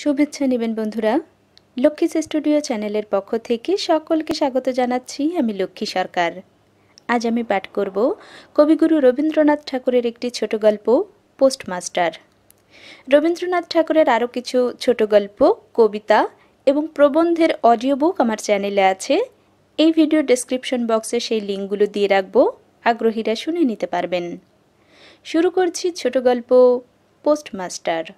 शुभेच्छा नेबेन बंधुरा लक्ष्मीस स्टूडियो चैनलेर पक्ष थेके सकलके स्वागत जानाच्छि। आमि लक्ष्मी सरकार। आज आमि पाठ करब कविगुरु रवींद्रनाथ ठाकुरेर एकटी छोट गल्प पोस्टमास्टार। रवींद्रनाथ ठाकुरेर आरो किछु छोट गल्प कविता एवं प्रबंधेर अडियो बुक आमार चैनेले आछे। एई भिडियो डेस्क्रिप्शन बक्से सेई लिंकगुलो दिये राखबो, आग्रहीरा शुने निते पारबेन। शुरू करछि छोट गल्प पोस्टमास्टार।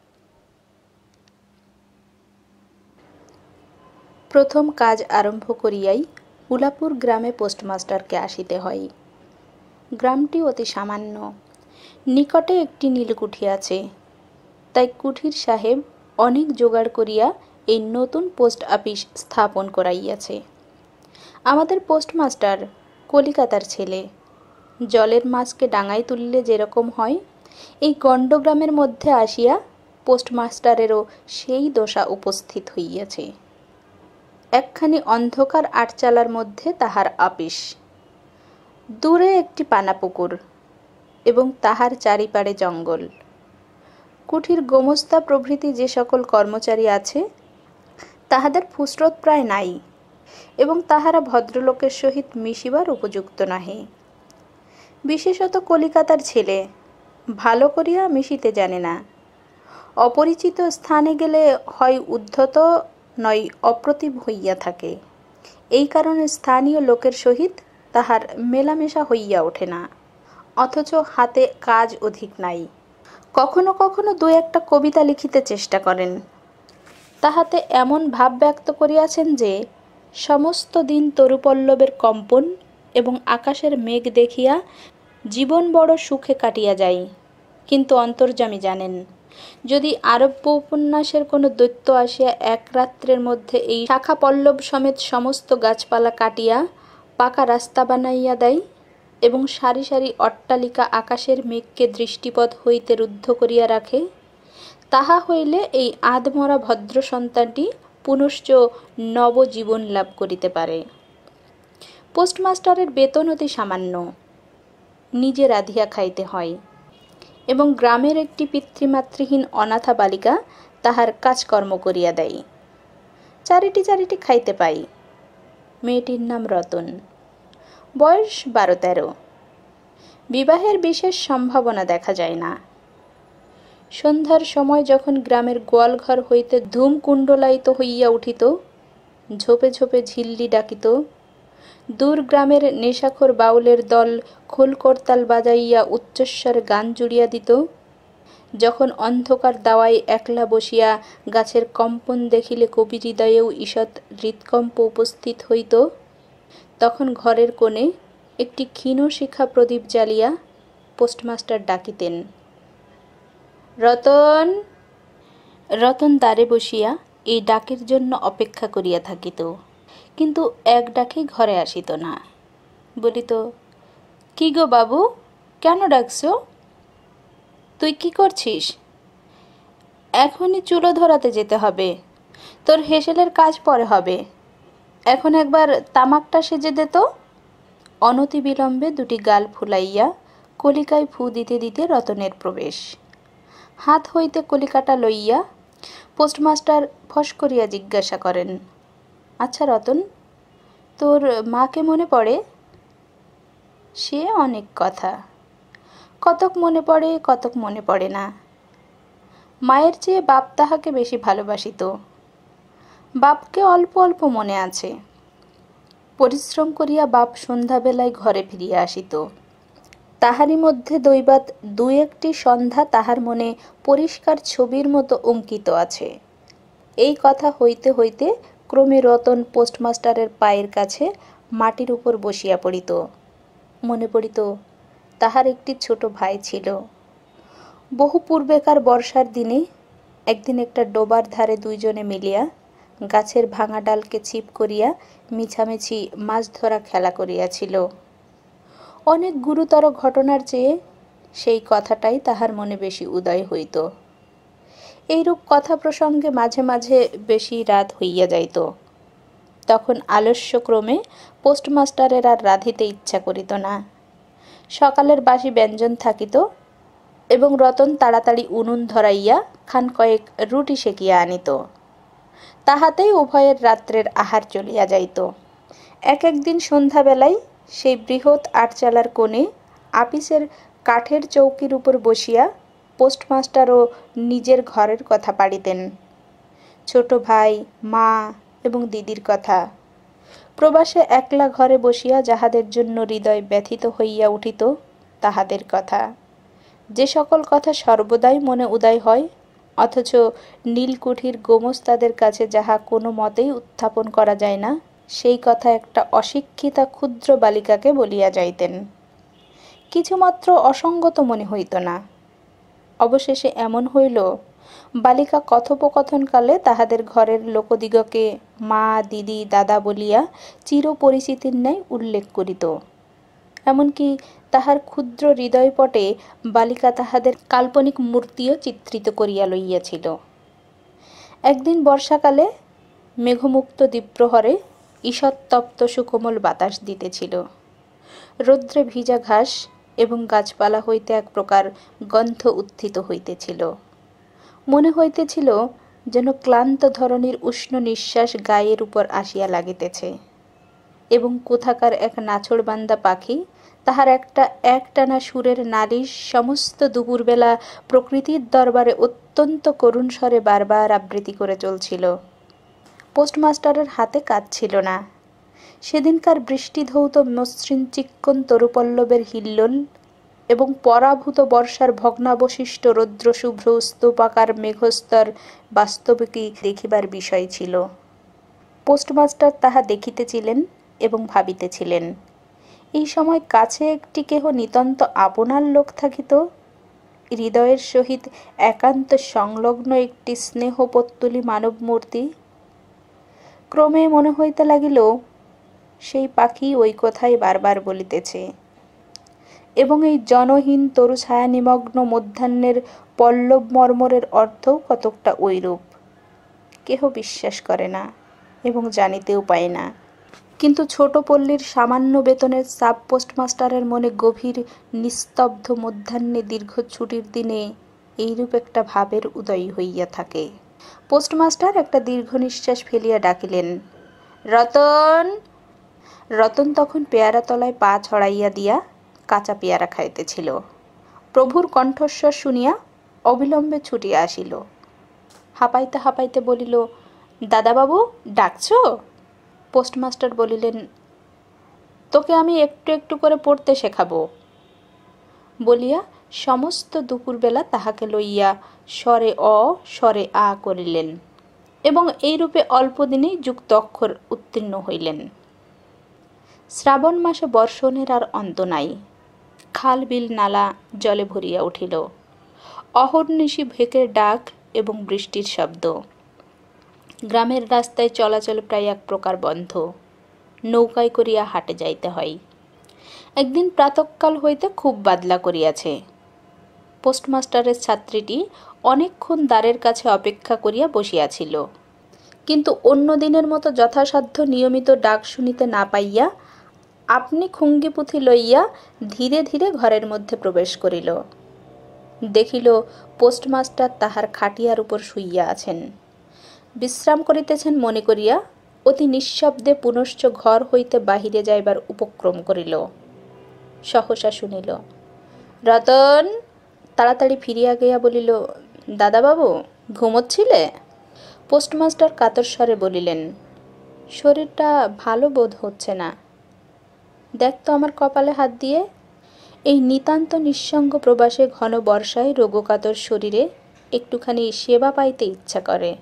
प्रथम काज आरम्भ करियाई उलापुर ग्रामे पोस्टमास्टर के आसिते हय। ग्रामटी अति सामान्य, निकटे एकटी नीलकुठी आछे, ताई कुठीर साहेब अनेक जोगाड़ करिया एई नतून पोस्ट अफिस स्थापन कराइयाछे। आमादेर पोस्टमास्टर कलिकातार छेले, जलेर माछके डांगाय तुलले जेरकम हय, एई गण्डग्रामेर मध्ये आसिया पोस्टमास्टारेरो सेई दशा उपस्थित हइयाछे। एकखानी अंधकार आटचालार मध्य ताहार आपिस, दूरे एकटी पाना पुकुर एवं ताहार चारिपाड़े जंगल। कुठीर गोमस्ता प्रभृति जे सकल कर्मचारी आछे ताहादेर फुसरत प्राय नाई एवं ताहारा भद्रलोकेर सहित मिशिबार उपयुक्त नाहि। विशेषत कलिकातार छेले भालो करिया मिशिते जाने ना। अपरिचित स्थाने गेले हय उद्धत नय अप्रतिभ हइया थाके। एई कारणे स्थानीय लोकेर सहित ताहार मेलामेशा हइया ओठे ना, अथच हाते काज अधिक नाई। कखनो कखनो दुई एकटा कविता लिखिते चेष्टा करेन, ताहाते एमन भाव व्यक्त करियाछेन जे समस्त दिन तरुपल्लबेर कम्पन एवं आकाशेर मेघ देखिया जीवन बड़ सुखे काटिया जाय। किन्तु अंतर्जामी जानेन यदि आरब्य उपन्यासेर कोनो दैत्य आसिया एक रात्रेर मध्ये एई शाखा पल्लव समेत समस्त गाछपाला काटिया पाका रास्ता बनाइया देय एवं सारी सारी अट्टालिका आकाशेर मेघके दृष्टिपथ हइते रुद्ध करिया राखे, ताहा हइले एई आधमरा भद्र सन्तानटी पुनश्च नवजीवन लाभ करिते पारे। पोस्टमास्टारेर वेतन अति सामान्य, निजे राधिया खाइते हय एवं ग्रामेर एकटी पितृमातृहीन अनाथा बालिका ताहार काजकर्म करिया देय। चारिटी चारिटी खाइते पाई। मेयेटिर नाम रतन, बयस 12-13, विवाहेर विशेष सम्भावना देखा जाय ना। सन्ध्यार समय जखन ग्रामेर गोयालघर हइते धूम कुण्डलायित हइया उठित, झोपे झोपे झिल्ली डाकित, दूर ग्रामेर नेशाखोर बाउलेर दल खोल करताल बजाइया उच्चस्वरे गान जुड़िया दित। जखन अंधकार दावाय एकला बसिया गाछेर कम्पन देखिले कवि हृदयेও ঈষৎ हृदकम्प उपस्थित हइत। तखन घरेर कोणे एकटी क्षीण शिखा प्रदीप जालिया पोस्टमास्टार डाकितेन, रतन। रतन दारे बसिया एई डाकेर जন্য अपेक्षा करिया থাকিত, किन्तु एक डाके घरे आसित ना। बोलित, कि गो बाबू, केन डाकछो? तुई कि करछिस? एखोनी चुलो धराते जेते हबे, तोर हेसेलेर काज परे हबे, एखोन एकबार तामाकटा सेजे दे तो। अनति विलम्बे दुटी गाल फुलाइया कलिकाय फू दिते दिते रतनेर प्रवेश। हाथ हइते कलिकाटा लइया पोस्टमास्टार फस करिया जिज्ञासा करेन, আচ্ছা রতন, তোর মাকে মনে পড়ে? সে অনেক কথা, কতক মনে পড়ে কতক মনে পড়ে না। মায়ের চেয়ে বাপ তাহাকে বেশি ভালোবাসিত, বাপকে অল্প অল্প মনে আছে। পরিশ্রম করিয়া বাপ সন্ধ্যাবেলায় ঘরে ফিরিয়া আসিত, তাহারই মধ্যে দৈবাত দুই একটি সন্ধ্যা তাহার মনে পরিষ্কার ছবির মতো অঙ্কিত আছে। এই কথা হইতে হইতে क्रमे रतन पोस्टमास्टारेर पायेर काछे माटिर उपर बसिया पड़ित। मने पड़ित ताहार एकटी छोटो भाई छिलो। बहु पूर्वेकार बर्षार दिने एकदिन एकटा डोबार धारे दुइजने मिलिया गाछेर भांगा डालके छिप करिया मिछामिछि माछ धरा खेला करियाछिलो। अनेक गुरुतर घटनार चेये सेई कथाटाई ताहार मने बेशी उदय हइत। এইরূপ কথা প্রসঙ্গে মাঝে মাঝে বেশি রাত হইয়া যাইত। তখন আলস্যক্রমে পোস্টমাস্টারের আর রাঁধিতে ইচ্ছা করিত না। সকালের বাসি ব্যঞ্জন থাকিত, एबं रतन ताड़ाताड़ी उनुन धराइया खान कयेक रुटी सेकिया आनित। ताहातेई उभयेर रात्रेर आहार चलिया जाइत। एक एक दिन सन्ध्या बेलाय सेई बृहत् आटचालार कोणे आपिसेर काठेर चौकिर उपर बसिया पोस्टमास्टारो निजेर घरेर कथा पाड़ितेन, छोटो भाई मा एबं दिदिर कथा। प्रवासे एकला घरे बसिया जाहादेर जन्य हृदय व्यथित हइया उठित ताहादेर कथा, जे सकल कथा सर्वदाई मने उदय हय अथच नीलकुठिर गोमस्तादेर काछे जाहा कोनो मतेई उत्थापन करा जाय ना सेई कथा एकटा अशिक्षिता क्षुद्र बालिकाके बलिया जाइतेन। किछुमात्र असंगत मने हइत ना। अवशेषे एमन हइल बालिका कथोपकथनकाले ताहादेर घरेर लोकदिगके मा दिदी दादा बलिया चिरपरिचितिर न्याय उल्लेख करित। एमनकि ताहार क्षुद्र हृदयपटे बालिका ताहादेर काल्पनिक मूर्तिओ चित्रित करिया लइयाछिल। एकदिन बर्षाकाले मेघमुक्त दीप्रहरे ईषत्तप्त सुकोमल बातास दितेछिल। रौद्रे भिजा घास एवं गाछपाला हईते एक प्रकार गन्ध उत्थित हईतेछिल। मने हईतेछिल जेन क्लान्त धरणीर उष्ण निश्वास गायेर उपर आसिया लागितेछे एवं कोथाकार एक नाछड़बान्धा पाखी ताहार एकटा एकटाना सुरेर नालिश समस्त दुपुर बेला प्रकृतिर दरबारे अत्यंत करुण स्वरे बार बार आबृत्ति करे चलछिल। पोस्टमास्टारेर हाते काज छिल ना। सेदिनकार बृष्टिधौत मसृण चिक्कन तरुपल्लबेर हिल्लोल एवं पराभूत बर्षार भग्नावशिष्ट रौद्र शुभ्र स्तूपाकार मेघस्तर वास्तविकी देखिबार विषय छिल। पोस्टमास्टर ताहा देखितेछिलेन एवं भाबितेछिलेन एई समय काछे एकटी केह नितान्त आपनार लोक थाकित। हृदयेर सहित एकान्त संलग्न एकटी स्नेहपत्तुली मानव मूर्ति। क्रमे मने हइते लागिल सेई पाखी ओई कथाई बार बार बलितेछे एवं एई जनहीन तरु छाया निमग्न मध्याह्नेर पल्लव मर्मरेर अर्थ कतकटा ओईरूप। केह विश्वास करे ना एवं जानितेओ पाय ना, किन्तु छोटो पल्लीर सामान्य वेतनेर साब पोस्टमास्टारेर मने गभीर निस्तब्ध मध्याह्ने दीर्घ छुटिर दिने एईरूप एकटा भावेर उदय हइया थाके। पोस्टमास्टार एकटा दीर्घ निश्वास फेलिया डाकिलेन, रतन। रतन तखन पेयारा तलाय पा छड़ाइया दिया काचा पेयारा खाइतेछिल। प्रभुर कण्ठस्वर शुनिया अविलम्बे छुटिया आसिल। हाँपाइते हाँपाइते बलिल, दादाबाबू डाकछो? पोस्टमास्टार बलिलेन, तोके आमी एकटू एकटू करे पढ़ते शेखाबो। बलिया समस्त दुपुर बेला ताहाके लइया स्वरे अ स्वरे आ करिलेन एवं एई रूपे अल्प दिनेई युक्ताक्षर उत्तीर्ण हइलेन। श्रावण मासे बर्षणेर आर अंत नाई। खाल बिल नाला जले भरिया उठिल। अहोर्निशि भेकेर डाक एवं बृष्टिर शब्द। ग्रामेर रास्ताय चलाचल प्राय एक प्रकार बंध। नौकाय करिया हाटे जाइते हय। एकदिन प्रातःकाल हईते खूब बादला करियाछे। पोस्टमास्टारेर छात्रीटी अनेकक्षण द्वारेर काछे अपेक्षा करिया बसियाछिल, किन्तु अन्य दिनेर मतो यथासाध्य नियमित डाक शुनिते ना पाइया अपनी खुंगी पुथी लइया धीरे धीरे घरेर मध्य प्रवेश करिल। देखिल पोस्टमास्टार ताहार खाटियार उपर शुइया आछेन, विश्राम करितेछेन मने करिया अति निःशब्दे पुनश्च घर हईते बाहिरे जाइबार उपक्रम करिल। सहसा शुनिल, रतन। ताड़ाताड़ी फिरिया गिया बलिल, दादाबाबू घुमोच्छिले? पोस्टमास्टार कातर स्वरे बलिलेन, शरीरटा भालो बोध होच्छे ना। देख तो आमार कपाले हाथ दिए। एई नितान्त निस्संग प्रवासे घन बर्षाय रोगकातर शरीरे एकटूखानी सेवा पाइते इच्छा करे।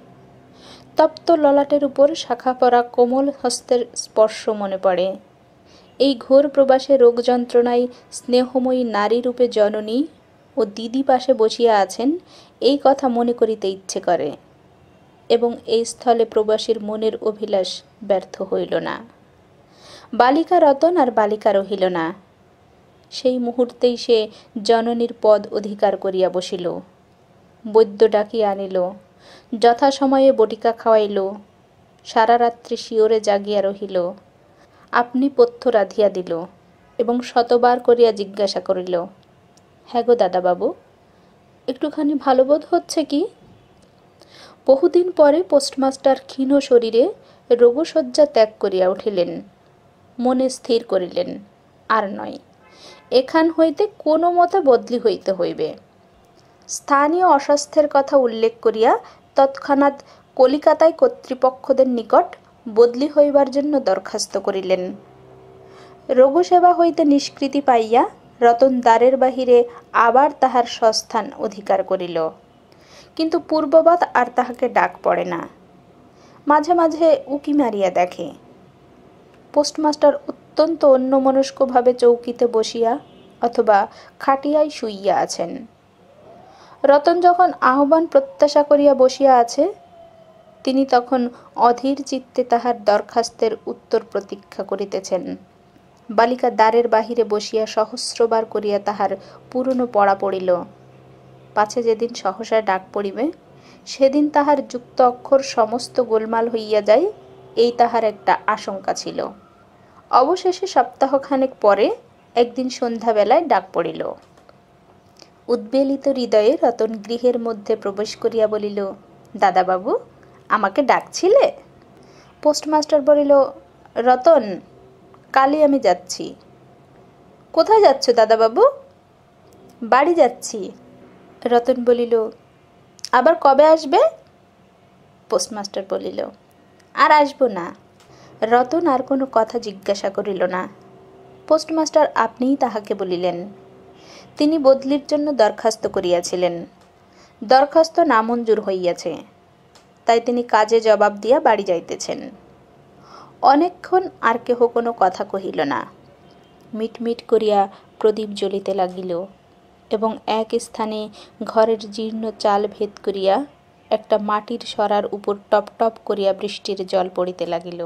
तप्त ललाटेर उपर शाखा पड़ा कोमल हस्तेर स्पर्श मने पड़े। एई घोर प्रवासे रोग यंत्रणाय स्नेहमयी नारी रूपे जननी ओ दिदी पाशे बसिया आछेन एई कथा मने करिते इच्छे करे एबं एई स्थले प्रवासीर मनेर अभिलाष व्यर्थ हइल ना। बालिका रतन आर बालिका रहिल ना। सेई मुहूर्तेई से जननीर पद अधिकार करिया बसिल। वैद्य डाकिया आनिल, यथा समये बटिका खावाइल। सारा रात्रि शिओरे जागिया रहिल। आपनि पथ्य राधिया दिल एवं शतबार करिया जिज्ञासा करिल, हाय गो दादाबाबू एकटूखानी भालो बोध होच्छे कि बहुदिन परे पोस्टमास्टर क्षीण शरीरे रोगशज्जा त्याग करिया उठिलेन। मने स्थिर करिलेन आर नय एखान हইতে कोनो मते बदली हইতে हইবে। स्थानीय अस्वास्थ्यের कथा उल्लेख करिया तत्क्षणात् कलिकाताय कर्तृपक्षदेर निकट बदली हইবার জন্য दरखास्त करिलेन। रोगसेवा हইতে निष्कृति पाइया रतन द्वारेर बाहिरे आबार ताहार स्वस्थान अधिकार करिल, किन्तु पूर्ववत आर ताहाके डाक पड़े ना। माझे माझे उकी मारिया देखे पोस्टमास्टर अत्यंत अन्यमनस्क भावे चौकीते बसिया अथवा खाटियाय शुइया आछेन। रतन जखन आह्वान प्रत्याशा करिया बसिया आछे तिनि तखन अधीर चित्ते ताहार दरखास्तेर उत्तर प्रतीक्षा करितेछेन। बालिका द्वारेर बाहिरे बसिया सहस्रबार करिया ताहार पुरानो पड़ा पड़िल। पाछे जेदिन सहसा डाक पड़िबे सेदिन ताहार युक्त अक्षर समस्त गोलमाल हइया जाय एई ताहार एकटा आशंका छिल। अवशेषे सप्ताहखानेक परे एकदिन सन्ध्याबेलाय डाक पड़िल। उद्वेलित हृदये रतन गृहेर मध्य प्रवेश करिया बलिल, दादा बाबू आमाके डाकछिले? पोस्टमास्टर बलिल, रतन काली आमी जाच्छी। कोथाय जाच्छो दादा बाबू? बाड़ी जाच्छी। रतन बलिल, आबार कबे आसबे? पोस्टमास्टर बलिल, आर आसबो ना। रतन आर कोनो कथा जिज्ञासा करिल ना। पोस्टमास्टर आपनिई ताहाके बलिलेन तिनि बदलिर जन्य दरखास्त करियाछिलेन, दरखास्त नामंजूर हइयाछे, ताई तिनि काजे जवाब दिया बाड़ी जाइतेछेन। अनेकक्षण आर केह कोनो कथा कहिल ना। मिटमिट करिया प्रदीप ज्वलिते लागिल एबं एक स्थाने घरेर जीर्ण चाल भेद करिया एकटा माटिर सरार उपर टप टप करिया बृष्टिर जल पड़िते लागिल।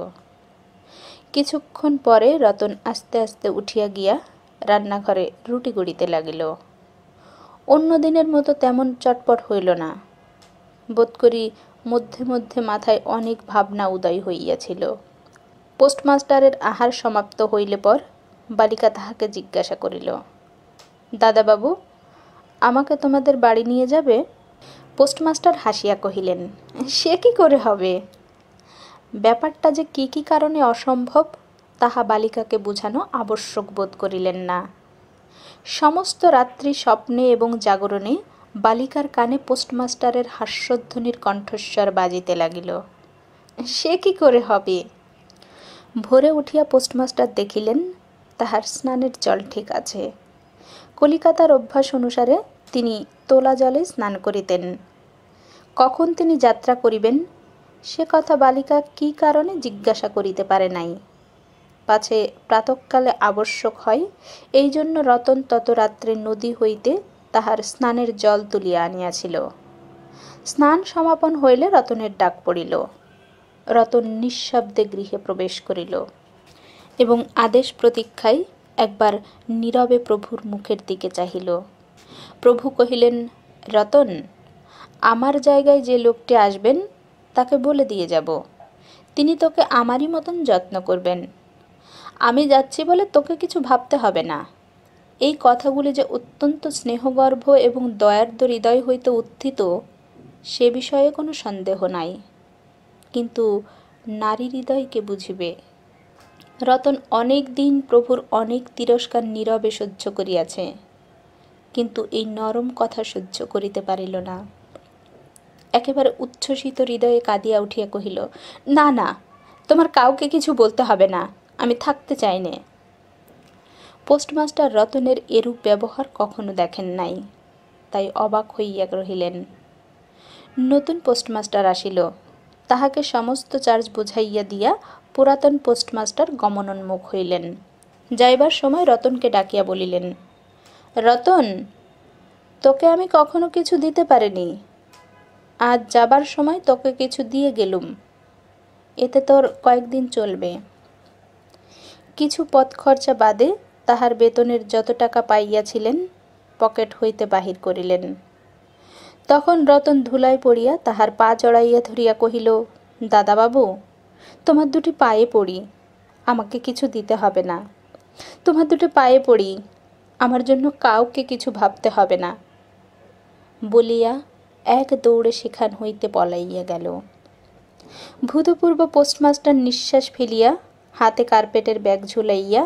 किछुक्षण परे रतन आस्ते आस्ते उठिया गिया रान्नाघरे रुटी गड़िते लागिल। अन्य दिनेर मतो तेमन चटपट हइल ना। बोध करि मध्य मध्य माथाय अनेक भावना उदय हइयाछिल। पोस्टमास्टारेर आहार समाप्त हইলে पर बालिका ताहाके जिज्ञासा करिल, दादा बाबू आमाके तोमादेर बाड़ी निये जाबे? पोस्टमास्टर हासिया कहिलेन, से कि करे हबे? ब्यापारटा जे कि कारणे असम्भव ताहा बालिकाके बुझानो आवश्यक बोध करिलेन ना। समस्त रात्रि स्वप्ने एबं जागरणे बालिकार काने पोस्टमास्टारेर हास्यध्वनिर कण्ठस्वर बाजिते लागिल, से कि करे हबे? भोरे उठिया पोस्टमास्टर देखिलेन ताहार स्नानेर जल ठीक आछे। कलिकातार अभ्यास अनुसारे तिनि तोला जले स्नान करितेन। कखन तिनि यात्रा करिबेन से कथा बालिका कि कारणे जिज्ञासा करिते पारे नाई। पाछे प्रातःकाले आवश्यक हय एई जन्य रतन तत रात्रे नदी हইতে ताहार स्नानेर जल तुलिया आनियाछिल। स्नान समापन हইলে रतनेर डाक पड़िल। रतन निःशब्दे गृहे प्रवेश करिल एबं आदेश प्रतीक्षाय एकबार नीरवे प्रभुर मुखेर दिके चाहिल। प्रभु कहिलेन, रतन आमार जायगाय जे लोकटी आसबेन ताके बोले दिये যাব, तिनि तोके आमारी मतन जत्न करबेन। आमी जाच्छी बोले तोके किछु भाबते हबे ना। এই কথাগুলি যে অত্যন্ত স্নেহগর্ভ এবং দয়ার্দ হৃদয় হইতে উত্থিত সে বিষয়ে কোনো সন্দেহ নাই, किन्तु नारी हृदय के बुझिबे। रतन अनेक दिन प्रभुर अनेक तिरस्कार नीरवे सह्य करियाछे, किन्तु एई नरम कथा सह्य करिते पारिल ना। एकेबारे उच्छ्वसित हृदये कादिया उठिया कहिल, ना ना तोमार काउके किछु बोलते हबे ना, आमी थाकते चाइ ना। पोस्टमास्टर रतनेर एरूप व्यवहार कखनो देखेन नाई, ताई अबाक हइया रहिलेन। नतून पोस्टमास्टर आसिल, ताहाके समस्त चार्ज बुझाइया दिया पुरातन पोस्टमास्टर गमनोन्मुख हইলেন। যাইবার समय रतन के डाकिया বলিলেন, रतन তোকে আমি কখনো কিছু দিতে পারিনি, আজ যাবার সময় তোকে কিছু দিয়ে গেলুম, এতে তোর কয়েকদিন চলবে। কিছু পথ খরচা বাদে তাহার বেতনের যত টাকা পাইয়াছিলেন পকেট হইতে বাহির করিলেন। तखन रतन धूलाय पड़िया ताहार पा जड़ाइया धरिया कहिल, दादा बाबू तोमार दुटी पाए पड़ी, आमाके किछु दिते हबे ना। तोमार दुटी पाए पड़ी, आमार जन्य काउके किछु भाबते हबे ना। বলিয়া এক দৌড়ে সেখান হইতে পলাইয়া গেল। ভূতপূর্ব পোস্টমাস্টার নিঃশ্বাস ফেলিয়া হাতে কার্পেটের ব্যাগ ঝুলাইয়া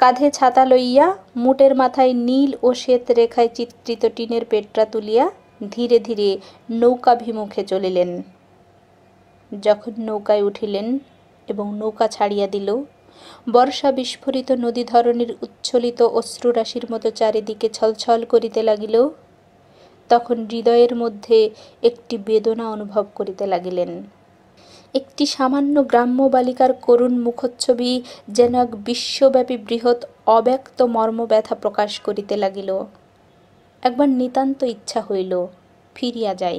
কাঁধে ছাতা লইয়া মুটের মাথায় নীল ও শ্বেত রেখায় চিত্রিত টিনের পেটরা তুলিয়া ধীরে ধীরে নৌকাভিমুখে চলিলেন। যখন নৌকায় উঠিলেন এবং নৌকা ছাড়িয়া দিল, বর্ষা বিস্ফোরিত নদী ধরনীর উচ্ছলিত অশ্রুরাশির মতো চারিদিকে ছলছল করিতে লাগিল। তখন হৃদয়ের মধ্যে একটি বেদনা অনুভব করিতে লাগিলেন। একটি সামান্য গ্রাম্য বালিকার করুণ মুখচ্ছবি যেন এক বিশ্বব্যাপী বৃহৎ অব্যক্ত মর্মব্যথা প্রকাশ করিতে লাগিল। একবার নিতান্ত ইচ্ছা হইল ফিরিয়া যাই,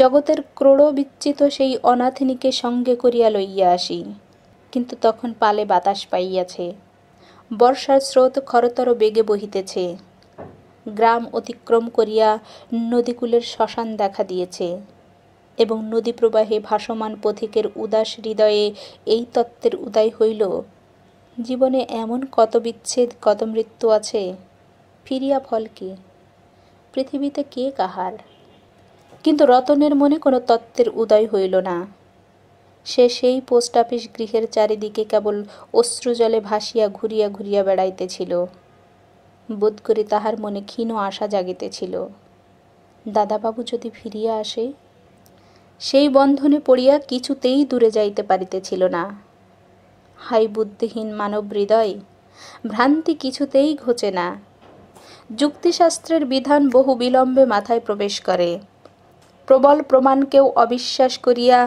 জগতের ক্রোড় বিচ্ছিত সেই অনাথিনীকে সঙ্গে করিয়া লইয়া আসি, কিন্তু তখন পালে বাতাস পাইয়াছে, বর্ষার স্রোত খরতর বেগে বহিতেছে, গ্রাম অতিক্রম করিয়া নদীকূলের শ্মশান দেখা দিয়েছে এবং নদী প্রবাহে ভাসমান পথিকের উদাস হৃদয়ে এই তত্ত্বের উদয় হইল, জীবনে এমন কত বিচ্ছেদ কত মৃত্যু আছে, ফিরিয়া ফল কি, পৃথিবীতে কে কাহার। কিন্তু রতনের মনে কোনো তত্ত্বের উদয় হইল না। সে সেই পোস্ট অফিস গৃহের চারিদিকে কেবল অশ্রুজলে ভাসিয়া ঘুরিয়া ঘুরিয়া বেড়াইতেছিল। বোধ করি তাহার মনে ক্ষীণ আশা জাগিতেছিল, দাদাবাবু যদি ফিরিয়া আসে। সেই বন্ধনে পড়িয়া কিছুতেই দূরে যাইতে পারিতেছিল না। হাই বুদ্ধিহীন মানব হৃদয়, ভ্রান্তি কিছুতেই ঘোচে না। যুক্তিশাস্ত্রের বিধান বহু বিলম্বে মাথায় প্রবেশ করে। প্রবল প্রমাণকেও অবিশ্বাস করিয়া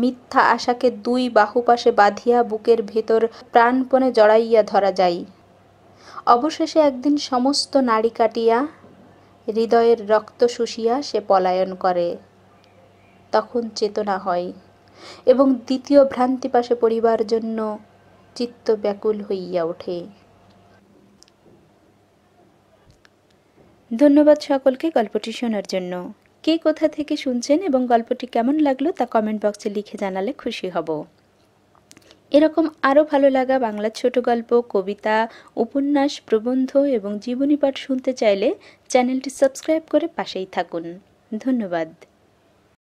মিথ্যা আশাকে দুই বাহুপাশে বাঁধিয়া বুকের ভেতর প্রাণপণে জড়াইয়া ধরা যায়। অবশেষে একদিন সমস্ত নাড়ি কাটিয়া হৃদয়ের রক্ত শুষিয়া সে পলায়ন করে। তখন চেতনা হয় এবং দ্বিতীয় ভ্রান্তি পাশে পড়িবার জন্য চিত্ত ব্যাকুল হইয়া ওঠে। ধন্যবাদ সকলকে গল্পটি শোনার জন্য। কে কোথা থেকে শুনছেন এবং গল্পটি কেমন লাগলো তা কমেন্ট বক্সে লিখে জানালে খুশি হব। এরকম আরও ভালো লাগা বাংলা ছোট গল্প, কবিতা, উপন্যাস, প্রবন্ধ এবং জীবনী পাঠ শুনতে চাইলে চ্যানেলটি সাবস্ক্রাইব করে পাশেই থাকুন। ধন্যবাদ।